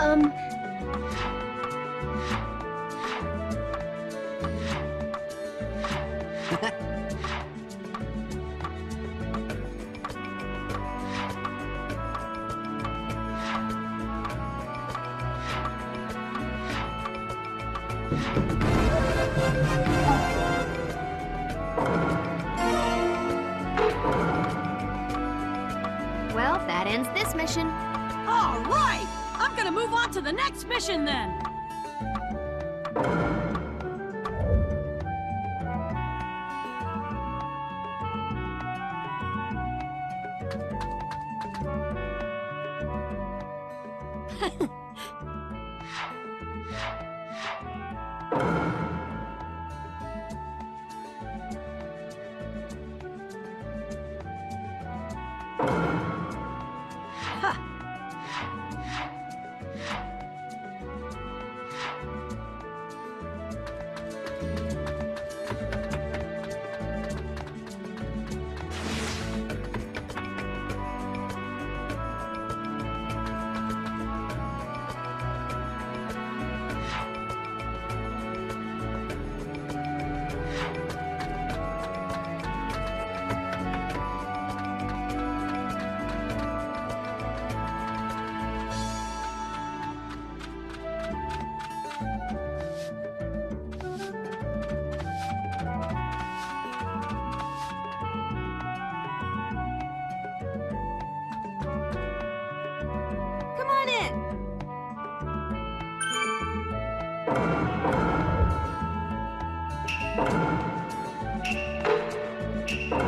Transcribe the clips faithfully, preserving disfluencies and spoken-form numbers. Um... Well, that ends this mission. All right! I'm gonna move on to the next mission then!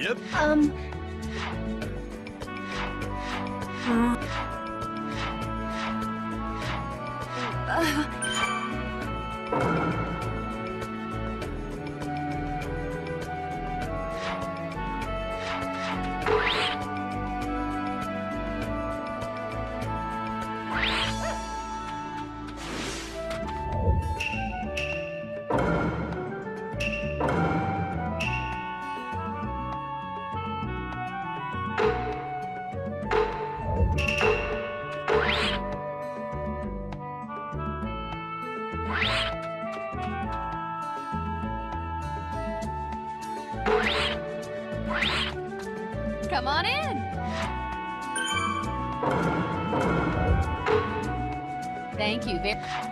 Yep. Um. Uh, uh, Come on in. Thank you very much.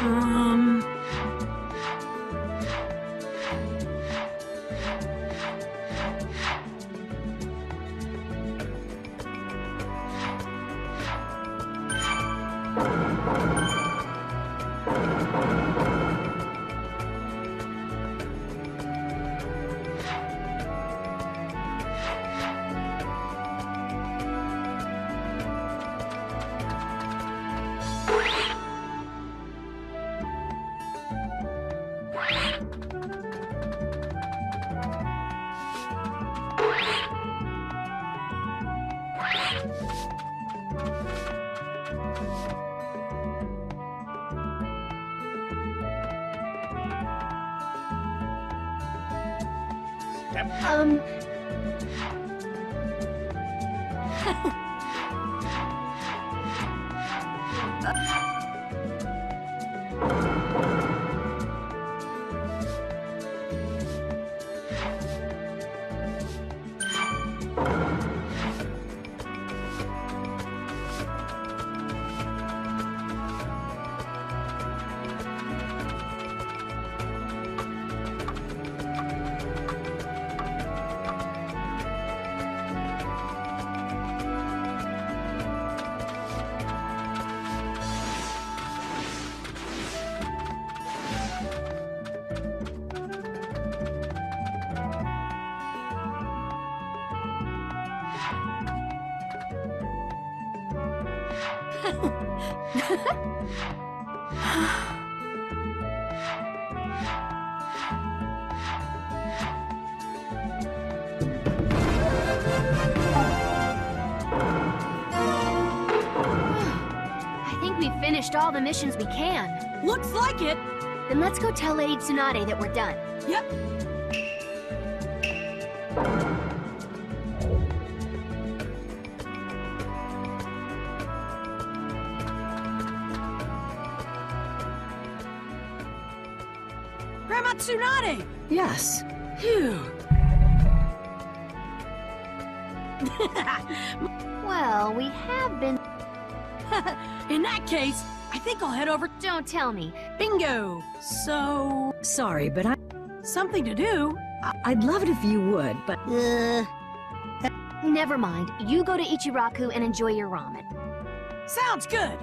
Um... I think we've finished all the missions we can. Looks like it! Then let's go tell Lady Tsunade that we're done. Yep. Tsunade! Yes. Phew. Well, we have been... In that case, I think I'll head over... Don't tell me. Bingo! So... Sorry, but I... Something to do? I I'd love it if you would, but... Uh... Never mind. You go to Ichiraku and enjoy your ramen. Sounds good!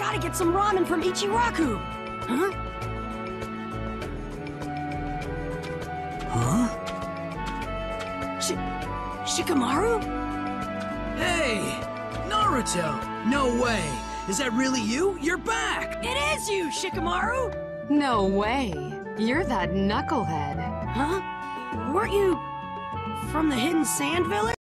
Gotta get some ramen from Ichiraku! Huh? Huh? Sh Shikamaru? Hey! Naruto! No way! Is that really you? You're back! It is you, Shikamaru! No way! You're that knucklehead. Huh? Weren't you... from the Hidden Sand Village?